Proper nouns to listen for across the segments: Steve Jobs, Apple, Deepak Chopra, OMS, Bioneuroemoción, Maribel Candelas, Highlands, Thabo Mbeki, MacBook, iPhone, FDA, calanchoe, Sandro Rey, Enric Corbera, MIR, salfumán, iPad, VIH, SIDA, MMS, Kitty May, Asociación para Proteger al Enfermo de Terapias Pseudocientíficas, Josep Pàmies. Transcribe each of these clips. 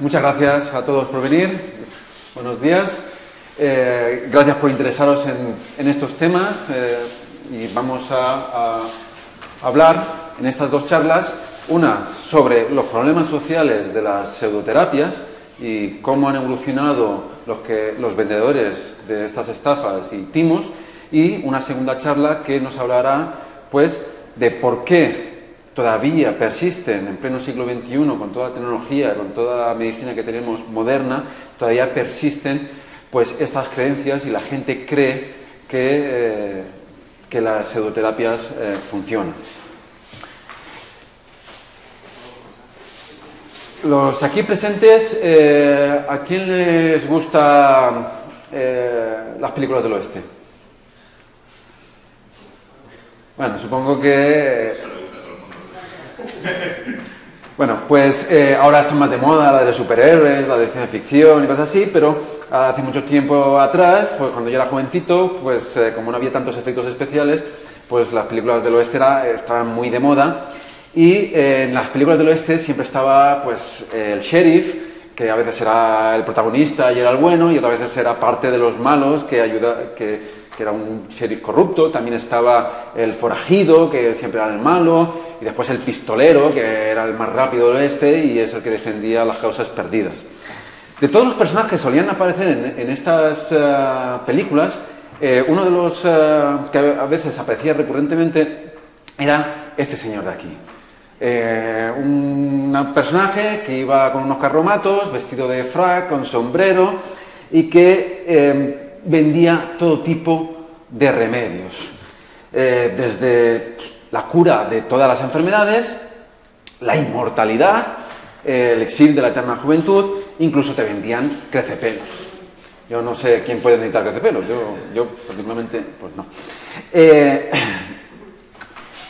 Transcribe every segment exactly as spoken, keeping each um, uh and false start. Muchas gracias a todos por venir. Buenos días. Eh, gracias por interesaros en, en estos temas. Eh, y vamos a, a hablar en estas dos charlas. Una sobre los problemas sociales de las pseudoterapias y cómo han evolucionado los, que, los vendedores de estas estafas y timos. Y una segunda charla que nos hablará, pues, de por qué todavía persisten en pleno siglo veintiuno, con toda la tecnología, con toda la medicina que tenemos moderna, todavía persisten, pues, estas creencias y la gente cree que, eh, que las pseudoterapias eh, funcionan. Los aquí presentes, eh, ¿a quién les gustan eh, las películas del oeste? Bueno, supongo que... Bueno, pues eh, ahora están más de moda la de superhéroes, la de ciencia ficción y cosas así, pero hace mucho tiempo atrás, pues cuando yo era jovencito, pues eh, como no había tantos efectos especiales, pues las películas del oeste era, estaban muy de moda. Y eh, en las películas del oeste siempre estaba, pues, eh, el sheriff, que a veces era el protagonista y era el bueno, y otras veces era parte de los malos, que, ayuda, que, que era un sheriff corrupto. También estaba el forajido, que siempre era el malo, y después el pistolero, que era el más rápido del oeste y es el que defendía las causas perdidas. De todos los personajes que solían aparecer en, en estas uh, películas, eh, uno de los uh, que a veces aparecía recurrentemente era este señor de aquí. Eh, un personaje que iba con unos carromatos, vestido de frac, con sombrero, y que eh, vendía todo tipo de remedios, eh, desde la cura de todas las enfermedades, la inmortalidad, eh, el elixir de la eterna juventud, incluso te vendían crecepelos. Yo no sé quién puede necesitar crecepelos, yo, yo particularmente, pues no. Eh,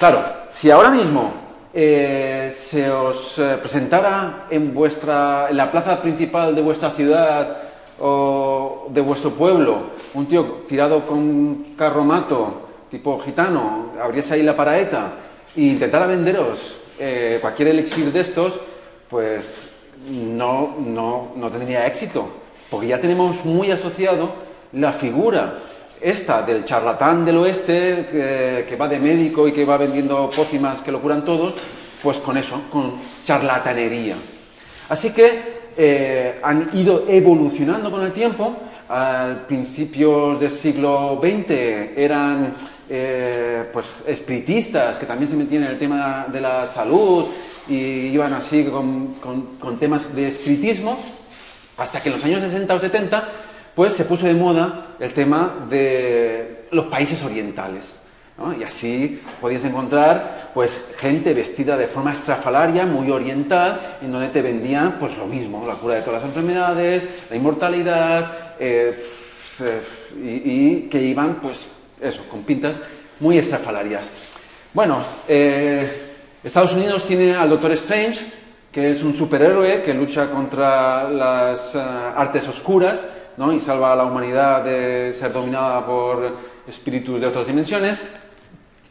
claro, si ahora mismo Eh, se os eh, presentara en, vuestra, en la plaza principal de vuestra ciudad o de vuestro pueblo un tío tirado con un carromato tipo gitano, abriese ahí la paraeta e intentara venderos eh, cualquier elixir de estos, pues no, no, no tendría éxito, porque ya tenemos muy asociado la figura esta del charlatán del oeste, eh, que va de médico y que va vendiendo pócimas que lo curan todos, pues con eso, con charlatanería. Así que eh, han ido evolucionando con el tiempo. Al principio del siglo veinte eran eh, pues espiritistas, que también se metían en el tema de la salud y iban así con, con, con temas de espiritismo, hasta que en los años sesenta o setenta pues se puso de moda el tema de los países orientales, ¿no? Y así podías encontrar, pues, gente vestida de forma estrafalaria, muy oriental, en donde te vendían, pues, lo mismo, la cura de todas las enfermedades, la inmortalidad, eh, y, y que iban, pues, eso, con pintas muy estrafalarias. Bueno, eh, Estados Unidos tiene al Doctor Strange, que es un superhéroe que lucha contra las uh, artes oscuras, ¿no? Y salva a la humanidad de ser dominada por espíritus de otras dimensiones.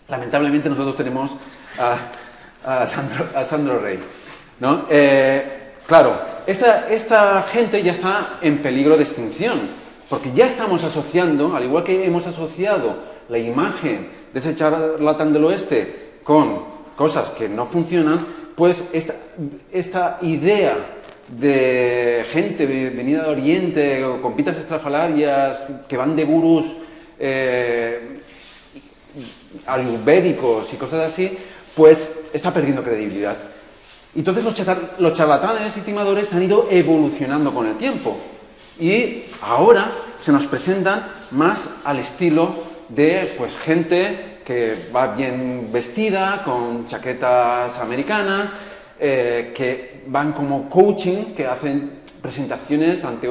Lamentablemente nosotros tenemos a, a, Sandro, a Sandro Rey, ¿no? Eh, claro, esta, esta gente ya está en peligro de extinción, porque ya estamos asociando, al igual que hemos asociado la imagen de ese charlatán del oeste con cosas que no funcionan, pues esta, esta idea de gente venida de Oriente, con pintas estrafalarias, que van de gurús eh, ayurvédicos y cosas así, pues está perdiendo credibilidad. Entonces los charlatanes y timadores han ido evolucionando con el tiempo y ahora se nos presentan más al estilo de, pues, gente que va bien vestida, con chaquetas americanas, Eh, que van como coaching, que hacen presentaciones ante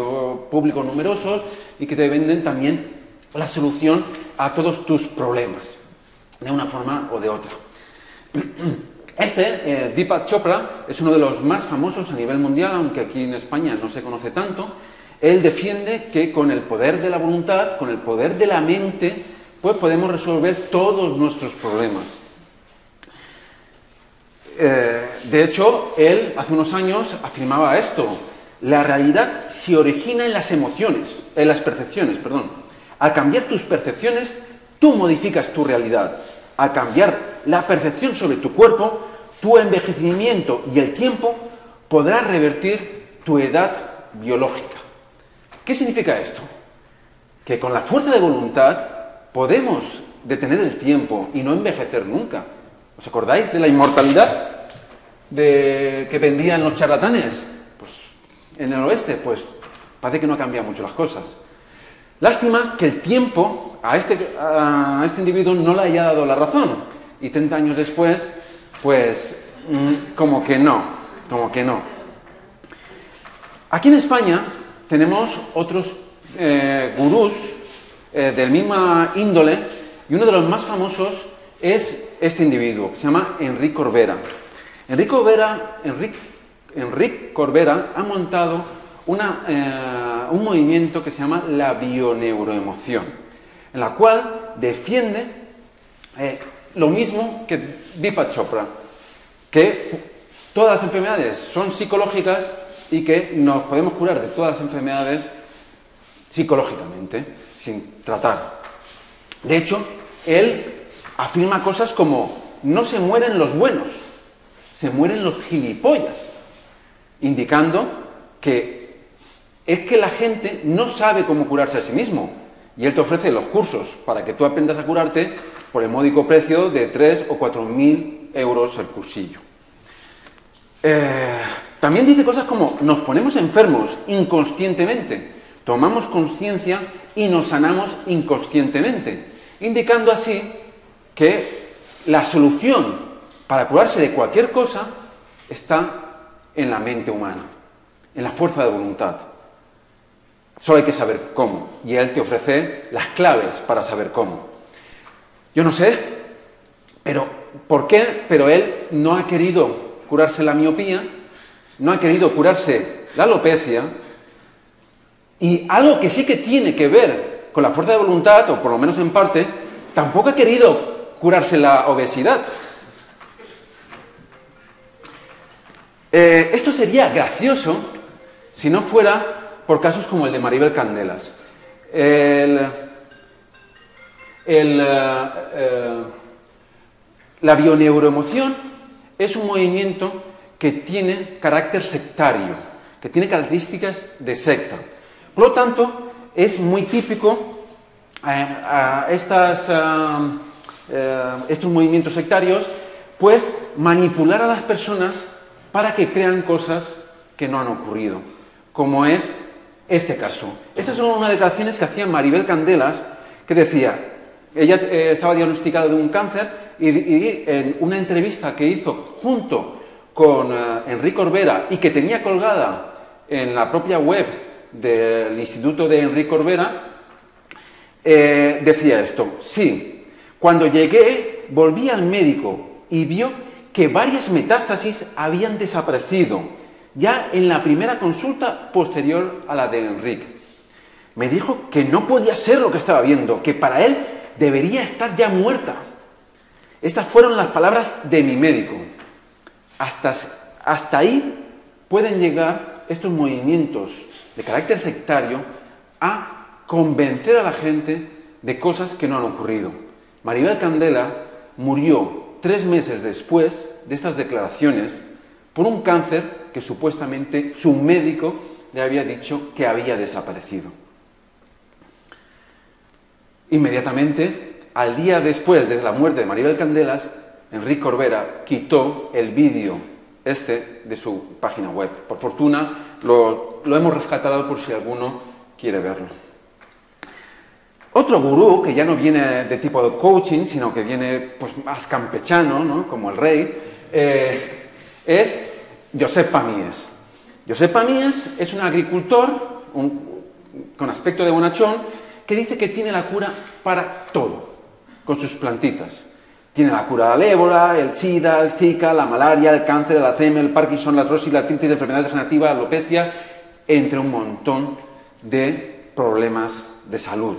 públicos numerosos y que te venden también la solución a todos tus problemas, de una forma o de otra. Este, eh, Deepak Chopra, es uno de los más famosos a nivel mundial, aunque aquí en España no se conoce tanto. Él defiende que con el poder de la voluntad, con el poder de la mente, pues podemos resolver todos nuestros problemas. Eh, de hecho, él hace unos años afirmaba esto: La realidad se origina en las emociones, en las percepciones, perdón. Al cambiar tus percepciones, tú modificas tu realidad. Al cambiar la percepción sobre tu cuerpo, tu envejecimiento y el tiempo podrás revertir tu edad biológica. ¿Qué significa esto? Que con la fuerza de voluntad podemos detener el tiempo y no envejecer nunca. ¿Os acordáis de la inmortalidad de... que vendían los charlatanes? Pues en el oeste, pues parece que no ha cambiado mucho las cosas. Lástima que el tiempo a este, a este individuo no le haya dado la razón. Y treinta años después, pues como que no, como que no. Aquí en España tenemos otros eh, gurús eh, del misma índole, y uno de los más famosos es este individuo, que se llama Enric Corbera. Enric Corbera, Enric, Enric Corbera ha montado una, eh, un movimiento que se llama la Bioneuroemoción, en la cual defiende eh, lo mismo que Deepak Chopra, que todas las enfermedades son psicológicas y que nos podemos curar de todas las enfermedades psicológicamente, sin tratar. De hecho, él afirma cosas como: no se mueren los buenos, se mueren los gilipollas, indicando que es que la gente no sabe cómo curarse a sí mismo, y él te ofrece los cursos para que tú aprendas a curarte por el módico precio de tres o cuatro mil euros el cursillo. Eh, también dice cosas como: nos ponemos enfermos inconscientemente, tomamos conciencia y nos sanamos inconscientemente, indicando así que la solución para curarse de cualquier cosa está en la mente humana, en la fuerza de voluntad. Solo hay que saber cómo, y él te ofrece las claves para saber cómo. Yo no sé, pero ¿por qué? Pero él no ha querido curarse la miopía, no ha querido curarse la alopecia, y algo que sí que tiene que ver con la fuerza de voluntad, o por lo menos en parte, tampoco ha querido curarse la obesidad. Eh, esto sería gracioso si no fuera por casos como el de Maribel Candelas. El, el, eh, la Bioneuroemoción es un movimiento que tiene carácter sectario, que tiene características de secta. Por lo tanto, es muy típico eh, a estas... Uh, Eh, estos movimientos sectarios, pues manipular a las personas para que crean cosas que no han ocurrido, como es este caso. Estas son unas declaraciones que hacía Maribel Candelas, que decía, ella eh, estaba diagnosticada de un cáncer, y, y en una entrevista que hizo junto con eh, Enric Corbera, y que tenía colgada en la propia web del Instituto de Enric Corbera, eh, decía esto: sí, cuando llegué, volví al médico y vio que varias metástasis habían desaparecido, ya en la primera consulta posterior a la de Enric. Me dijo que no podía ser lo que estaba viendo, que para él debería estar ya muerta. Estas fueron las palabras de mi médico. Hasta, hasta ahí pueden llegar estos movimientos de carácter sectario a convencer a la gente de cosas que no han ocurrido. Maribel Candela murió tres meses después de estas declaraciones por un cáncer que supuestamente su médico le había dicho que había desaparecido. Inmediatamente, al día después de la muerte de Maribel Candelas, Enric Corbera quitó el vídeo este de su página web. Por fortuna, lo, lo hemos rescatado por si alguno quiere verlo. Otro gurú, que ya no viene de tipo de coaching, sino que viene pues, más campechano, ¿no?, como el rey, eh, es Josep Pàmies. Josep Pàmies es un agricultor un, con aspecto de bonachón, que dice que tiene la cura para todo, con sus plantitas. Tiene la cura de la ébola, el SIDA, el Zika, la malaria, el cáncer, el A C M, el Parkinson, la artrosis, la artritis, enfermedades degenerativas, alopecia, entre un montón de problemas de salud.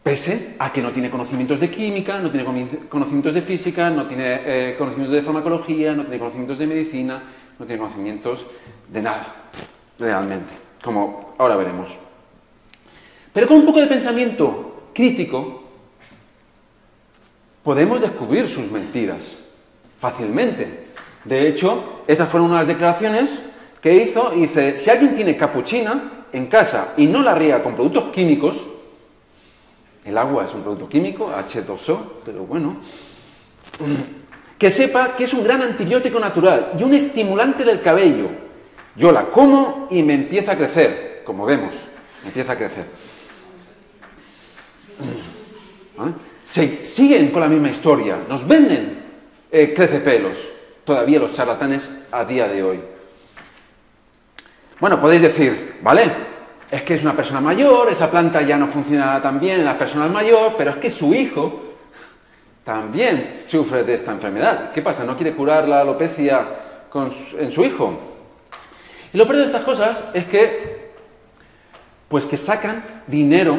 Pese a que no tiene conocimientos de química, no tiene conocimientos de física, no tiene eh, conocimientos de farmacología, no tiene conocimientos de medicina, no tiene conocimientos de nada, realmente, como ahora veremos. Pero con un poco de pensamiento crítico, podemos descubrir sus mentiras fácilmente. De hecho, estas fueron unas declaraciones que hizo, y dice, si alguien tiene capuchina en casa y no la riega con productos químicos, el agua es un producto químico, hache dos o, pero bueno, que sepa que es un gran antibiótico natural y un estimulante del cabello. Yo la como y me empieza a crecer, como vemos, empieza a crecer. ¿Vale? Se siguen con la misma historia, nos venden eh, crecepelos, todavía los charlatanes a día de hoy. Bueno, podéis decir, vale, es que es una persona mayor, esa planta ya no funciona tan bien en la persona mayor, pero es que su hijo también sufre de esta enfermedad. ¿Qué pasa? ¿No quiere curar la alopecia con su, en su hijo? Y lo peor de estas cosas es que, pues que sacan dinero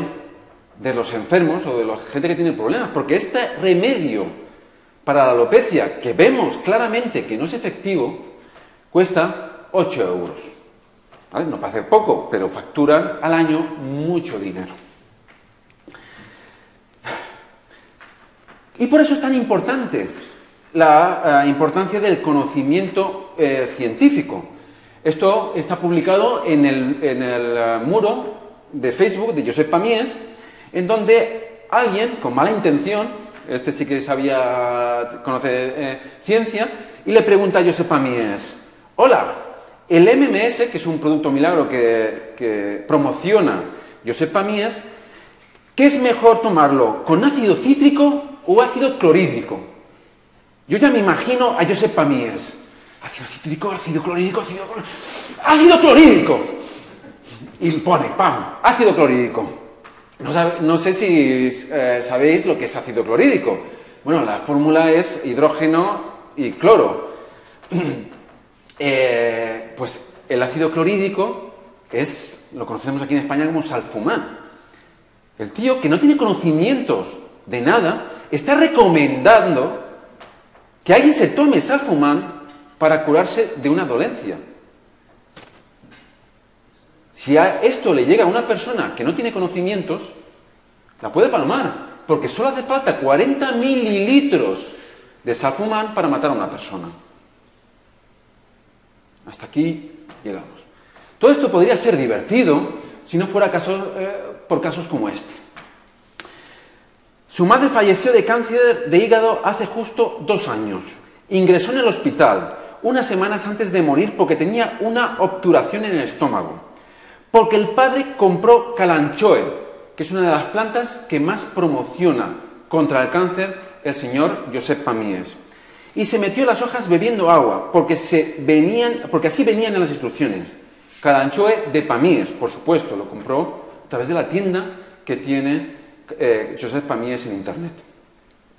de los enfermos o de la gente que tiene problemas, porque este remedio para la alopecia, que vemos claramente que no es efectivo, cuesta ocho euros. ¿Vale? No parece poco, pero facturan al año mucho dinero. Y por eso es tan importante la eh, importancia del conocimiento eh, científico. Esto está publicado en el, en el uh, muro de Facebook de Josep Pàmies, en donde alguien con mala intención, este sí que sabía, conoce eh, ciencia, y le pregunta a Josep Pàmies, hola, el eme eme ese, que es un producto milagro que, que promociona Josep Pàmies, ¿qué es mejor tomarlo, con ácido cítrico o ácido clorhídrico? Yo ya me imagino a Josep Pàmies. Ácido cítrico, ácido clorhídrico, ácido clorhídrico. ¡Ácido clorhídrico! Y pone, ¡pam! Ácido clorhídrico. No, no sé si eh, sabéis lo que es ácido clorhídrico. Bueno, la fórmula es hidrógeno y cloro. eh, pues el ácido clorhídrico es, lo conocemos aquí en España como salfumán. El tío que no tiene conocimientos de nada está recomendando que alguien se tome salfumán para curarse de una dolencia. Si a esto le llega a una persona que no tiene conocimientos, la puede palmar, porque solo hace falta cuarenta mililitros de salfumán para matar a una persona. Hasta aquí llegamos. Todo esto podría ser divertido si no fuera caso, eh, por casos como este. Su madre falleció de cáncer de hígado hace justo dos años. Ingresó en el hospital unas semanas antes de morir porque tenía una obturación en el estómago. Porque el padre compró calanchoe, que es una de las plantas que más promociona contra el cáncer el señor Josep Pàmies. Y se metió las hojas bebiendo agua, porque, se venían, porque así venían en las instrucciones. Calanchoe de Pàmies, por supuesto, lo compró a través de la tienda que tiene Eh, Josep Pàmies en internet,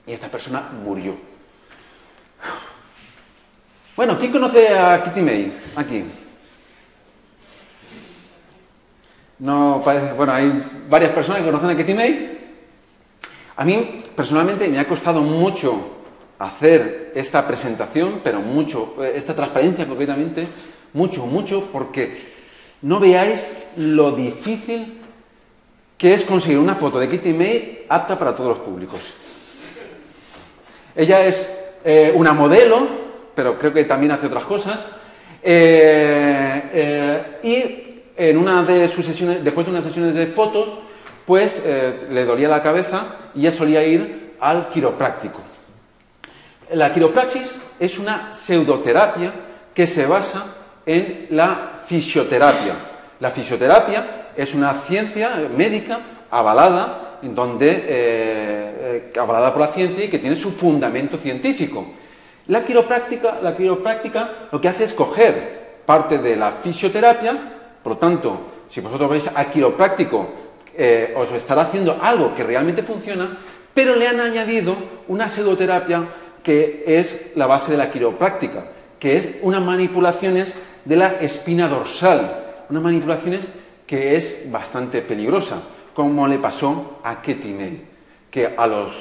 y esta persona murió. Bueno, ¿quién conoce a Kitty May? Aquí no parece, bueno, hay varias personas que conocen a Kitty May. A mí personalmente me ha costado mucho hacer esta presentación, pero mucho, esta transparencia concretamente, mucho, mucho, porque no veáis lo difícil que es conseguir una foto de Kitty May apta para todos los públicos. Ella es eh, una modelo, pero creo que también hace otras cosas. Eh, eh, y en una de sus sesiones, después de unas sesiones de fotos, pues eh, le dolía la cabeza y ya solía ir al quiropráctico. La quiropraxis es una pseudoterapia que se basa en la fisioterapia. La fisioterapia es una ciencia médica avalada, en donde, eh, eh, avalada por la ciencia y que tiene su fundamento científico. La quiropráctica, la quiropráctica lo que hace es coger parte de la fisioterapia, por lo tanto, si vosotros vais a quiropráctico, eh, os estará haciendo algo que realmente funciona, pero le han añadido una pseudoterapia que es la base de la quiropráctica, que es unas manipulaciones de la espina dorsal, unas manipulaciones que es bastante peligrosa, como le pasó a Kitty May, que a los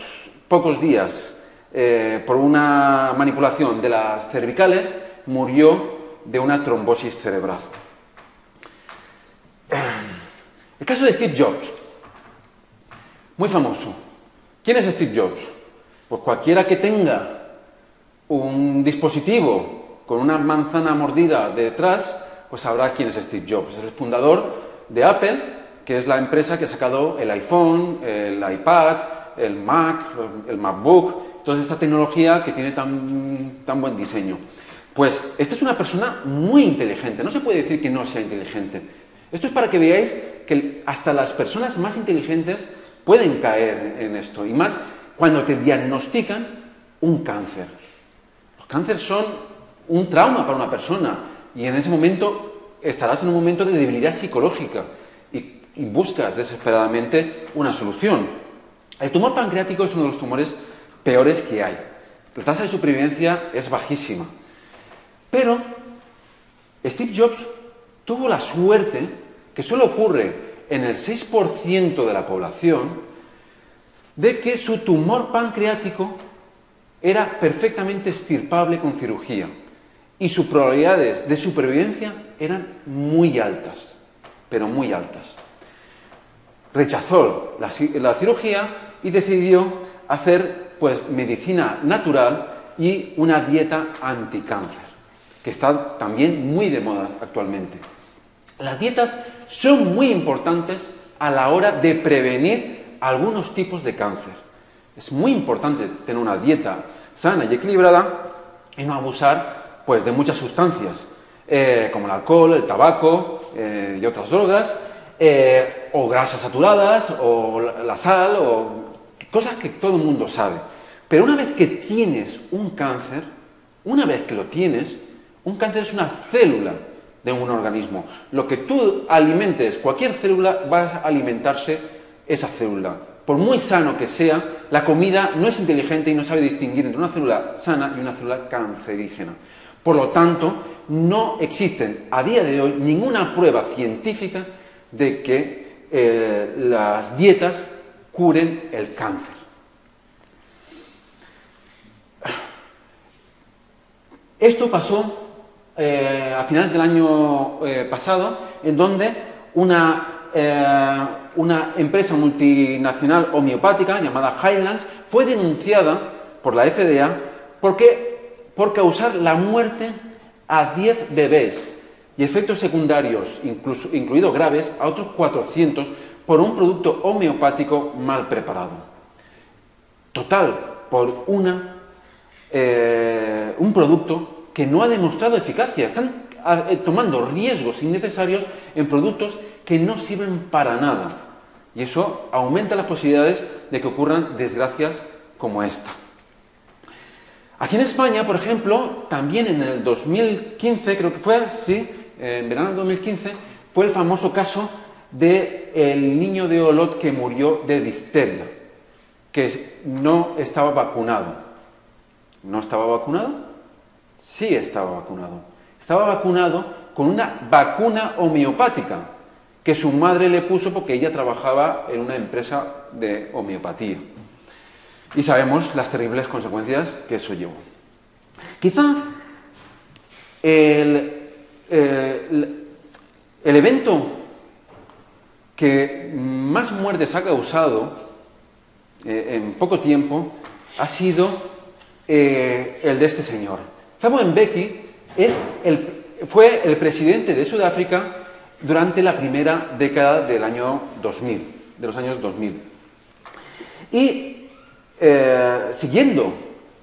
pocos días, eh, por una manipulación de las cervicales, murió de una trombosis cerebral. El caso de Steve Jobs, muy famoso. ¿Quién es Steve Jobs? Pues cualquiera que tenga un dispositivo con una manzana mordida de detrás, pues sabrá quién es Steve Jobs. Es el fundador de Apple, que es la empresa que ha sacado el iPhone, el iPad, el Mac, el MacBook, toda esta tecnología que tiene tan, tan buen diseño. Pues esta es una persona muy inteligente, no se puede decir que no sea inteligente. Esto es para que veáis que hasta las personas más inteligentes pueden caer en esto, y más cuando te diagnostican un cáncer. Los cánceres son un trauma para una persona, y en ese momento estarás en un momento de debilidad psicológica y, y buscas desesperadamente una solución. El tumor pancreático es uno de los tumores peores que hay. La tasa de supervivencia es bajísima. Pero Steve Jobs tuvo la suerte, que solo ocurre en el seis por ciento de la población, de que su tumor pancreático era perfectamente extirpable con cirugía y sus probabilidades de supervivencia eran muy altas, pero muy altas. Rechazó la, la cirugía y decidió hacer pues medicina natural y una dieta anticáncer, que está también muy de moda actualmente. Las dietas son muy importantes a la hora de prevenir algunos tipos de cáncer. Es muy importante tener una dieta sana y equilibrada y no abusar pues, de muchas sustancias, eh, como el alcohol, el tabaco eh, y otras drogas, eh, o grasas saturadas, o la sal, o cosas que todo el mundo sabe. Pero una vez que tienes un cáncer, una vez que lo tienes, un cáncer es una célula de un organismo. Lo que tú alimentes, cualquier célula, va a alimentarse esa célula. Por muy sano que sea, la comida no es inteligente y no sabe distinguir entre una célula sana y una célula cancerígena. Por lo tanto, no existen a día de hoy ninguna prueba científica de que eh, las dietas curen el cáncer. Esto pasó Eh, a finales del año eh, pasado, en donde una, eh, una empresa multinacional homeopática llamada Highlands fue denunciada por la F D A porque, por causar la muerte a diez bebés y efectos secundarios, incluso, incluidos graves, a otros cuatrocientos por un producto homeopático mal preparado. Total, por una, eh, un producto que no ha demostrado eficacia. Están tomando riesgos innecesarios en productos que no sirven para nada. Y eso aumenta las posibilidades de que ocurran desgracias como esta. Aquí en España, por ejemplo, también en el dos mil quince, creo que fue, sí, en verano del dos mil quince, fue el famoso caso del niño de Olot que murió de difteria, que no estaba vacunado. ¿No estaba vacunado? Sí estaba vacunado. Estaba vacunado con una vacuna homeopática que su madre le puso porque ella trabajaba en una empresa de homeopatía. Y sabemos las terribles consecuencias que eso llevó. Quizá el, el, el evento que más muertes ha causado eh, en poco tiempo ha sido eh, el de este señor. Thabo Mbeki es el, fue el presidente de Sudáfrica durante la primera década del año dos mil, de los años dos mil. Y eh, siguiendo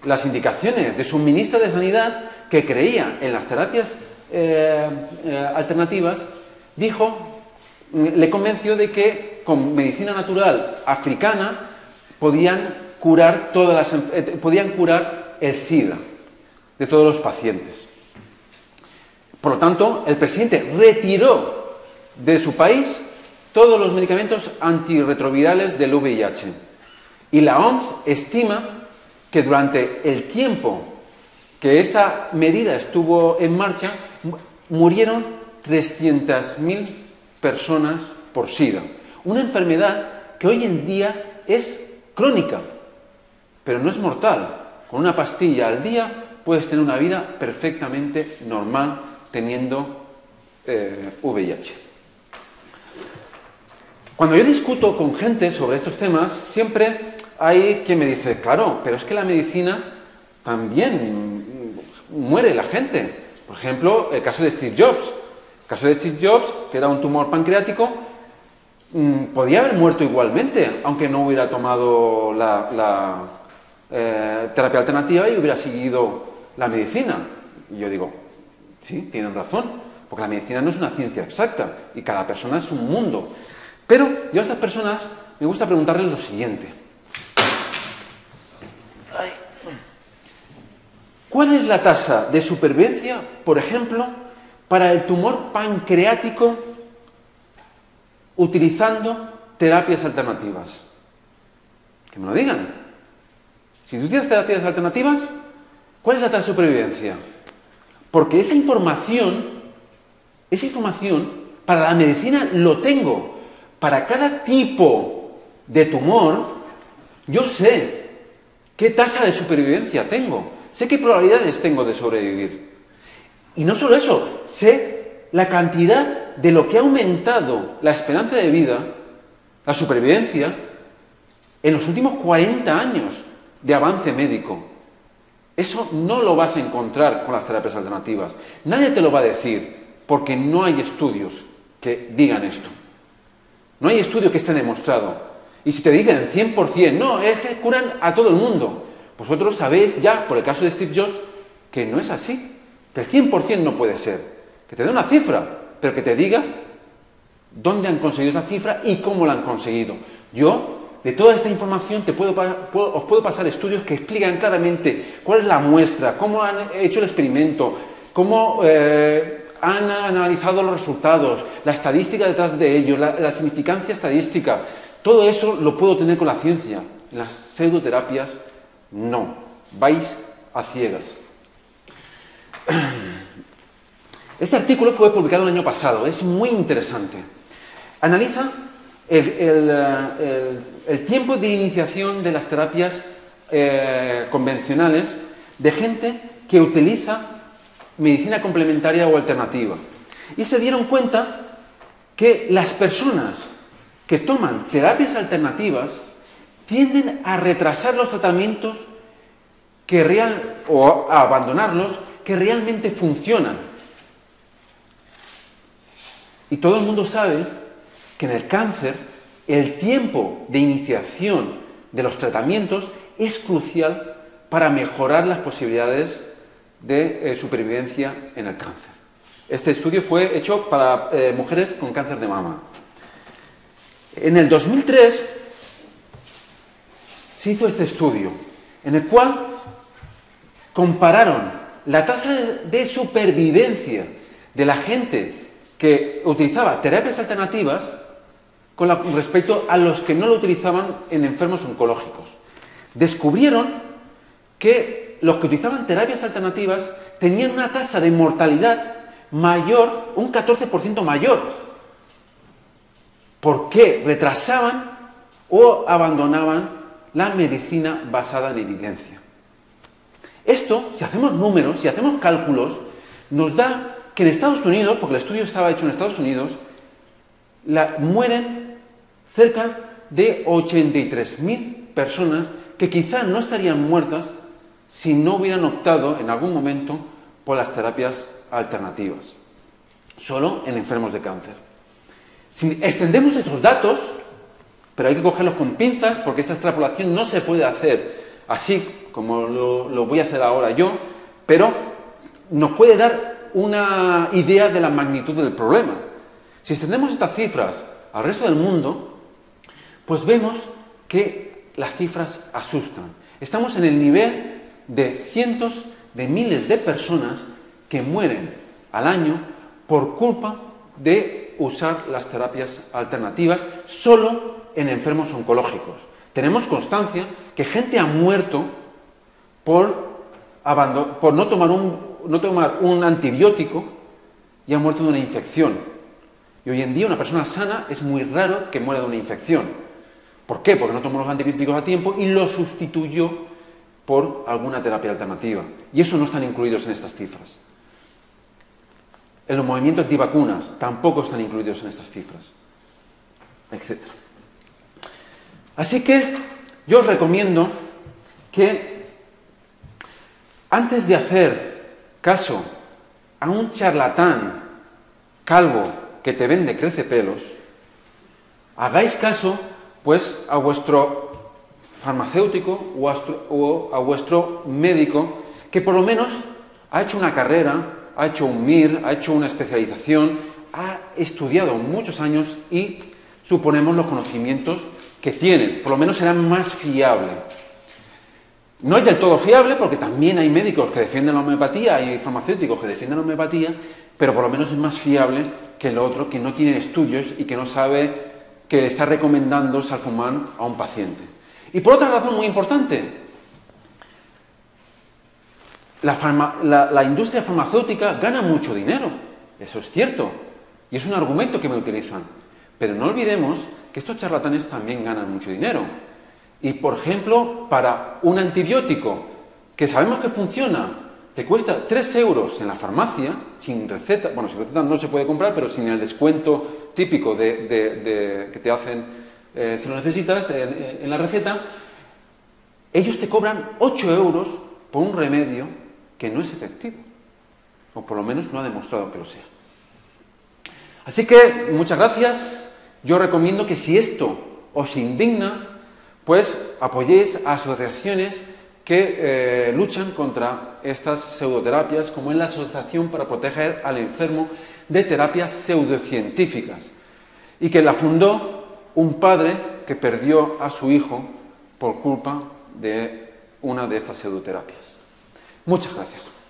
las indicaciones de su ministra de Sanidad, que creía en las terapias eh, eh, alternativas, dijo, le convenció de que con medicina natural africana podían curar todas las, eh, podían curar el SIDA de todos los pacientes. Por lo tanto, el presidente retiró de su país todos los medicamentos antirretrovirales del V I H. Y la O M S estima que durante el tiempo que esta medida estuvo en marcha, murieron trescientas mil personas por SIDA. Una enfermedad que hoy en día es crónica, pero no es mortal. Con una pastilla al día puedes tener una vida perfectamente normal teniendo eh, V I H. Cuando yo discuto con gente sobre estos temas, siempre hay quien me dice, claro, pero es que la medicina también muere la gente. Por ejemplo, el caso de Steve Jobs. El caso de Steve Jobs, que era un tumor pancreático, podía haber muerto igualmente, aunque no hubiera tomado la, la eh, terapia alternativa y hubiera seguido la medicina. Y yo digo, sí, tienen razón, porque la medicina no es una ciencia exacta y cada persona es un mundo. Pero yo a estas personas me gusta preguntarles lo siguiente. ¿Cuál es la tasa de supervivencia, por ejemplo, para el tumor pancreático utilizando terapias alternativas? Que me lo digan. Si tú tienes terapias alternativas, ¿cuál es la tasa de supervivencia? Porque esa información, esa información para la medicina lo tengo. Para cada tipo de tumor, yo sé qué tasa de supervivencia tengo. Sé qué probabilidades tengo de sobrevivir. Y no solo eso, sé la cantidad de lo que ha aumentado la esperanza de vida, la supervivencia, en los últimos cuarenta años de avance médico. Eso no lo vas a encontrar con las terapias alternativas. Nadie te lo va a decir, porque no hay estudios que digan esto. No hay estudio que esté demostrado. Y si te dicen cien por cien, no, es que curan a todo el mundo. Vosotros sabéis ya, por el caso de Steve Jobs, que no es así. Que el cien por cien no puede ser. Que te dé una cifra, pero que te diga dónde han conseguido esa cifra y cómo la han conseguido. Yo, de toda esta información, te puedo, puedo, os puedo pasar estudios que explican claramente cuál es la muestra, cómo han hecho el experimento, cómo eh, han analizado los resultados, la estadística detrás de ellos, la, la significancia estadística. Todo eso lo puedo tener con la ciencia. Las pseudoterapias no, vais a ciegas. Este artículo fue publicado el año pasado, es muy interesante. Analiza el, el, el, el tiempo de iniciación de las terapias eh, convencionales de gente que utiliza medicina complementaria o alternativa. Y se dieron cuenta que las personas que toman terapias alternativas tienden a retrasar los tratamientos que real, o a abandonarlos que realmente funcionan. Y todo el mundo sabe que en el cáncer el tiempo de iniciación de los tratamientos es crucial para mejorar las posibilidades de eh, supervivencia en el cáncer. Este estudio fue hecho para eh, mujeres con cáncer de mama. En el dos mil tres... se hizo este estudio, en el cual compararon la tasa de supervivencia de la gente que utilizaba terapias alternativas con la, respecto a los que no lo utilizaban en enfermos oncológicos. Descubrieron que los que utilizaban terapias alternativas tenían una tasa de mortalidad mayor, un catorce por ciento mayor. ¿Por qué? Retrasaban o abandonaban la medicina basada en evidencia. Esto, si hacemos números, si hacemos cálculos, nos da que en Estados Unidos, porque el estudio estaba hecho en Estados Unidos, la, mueren cerca de ochenta y tres mil personas que quizá no estarían muertas si no hubieran optado en algún momento por las terapias alternativas, solo en enfermos de cáncer. Si extendemos esos datos, pero hay que cogerlos con pinzas porque esta extrapolación no se puede hacer así como lo, lo voy a hacer ahora yo, pero nos puede dar una idea de la magnitud del problema. Si extendemos estas cifras al resto del mundo, pues vemos que las cifras asustan. Estamos en el nivel de cientos de miles de personas que mueren al año por culpa de usar las terapias alternativas solo en enfermos oncológicos. Tenemos constancia que gente ha muerto por, por no, tomar un, no tomar un antibiótico y ha muerto de una infección. Y hoy en día una persona sana es muy raro que muera de una infección. ¿Por qué? Porque no tomó los antibióticos a tiempo y lo sustituyó por alguna terapia alternativa. Y eso no están incluidos en estas cifras. en los movimientos antivacunas tampoco están incluidos en estas cifras, etcétera. Así que yo os recomiendo que antes de hacer caso a un charlatán calvo que te vende crecepelos, hagáis caso pues a vuestro farmacéutico o a, o a vuestro médico que por lo menos ha hecho una carrera, ha hecho un M I R, ha hecho una especialización, ha estudiado muchos años y suponemos los conocimientos que tienen, por lo menos será más fiable. No es del todo fiable porque también hay médicos que defienden la homeopatía, hay farmacéuticos que defienden la homeopatía, pero por lo menos es más fiable que el otro que no tiene estudios y que no sabe que le está recomendando salfumán a un paciente. Y por otra razón muy importante, La, farma, la, la industria farmacéutica gana mucho dinero, eso es cierto, y es un argumento que me utilizan. Pero no olvidemos que estos charlatanes también ganan mucho dinero. Y, por ejemplo, para un antibiótico que sabemos que funciona, te cuesta tres euros en la farmacia, sin receta, bueno, sin receta no se puede comprar, pero sin el descuento típico de, de, de, que te hacen eh, si lo necesitas en, en la receta, ellos te cobran ocho euros por un remedio que no es efectivo, o por lo menos no ha demostrado que lo sea. Así que, muchas gracias. Yo recomiendo que si esto os indigna, pues apoyéis a asociaciones que eh, luchan contra estas pseudoterapias, como es la Asociación para Proteger al Enfermo de Terapias Pseudocientíficas, y que la fundó un padre que perdió a su hijo por culpa de una de estas pseudoterapias. Muchas gracias.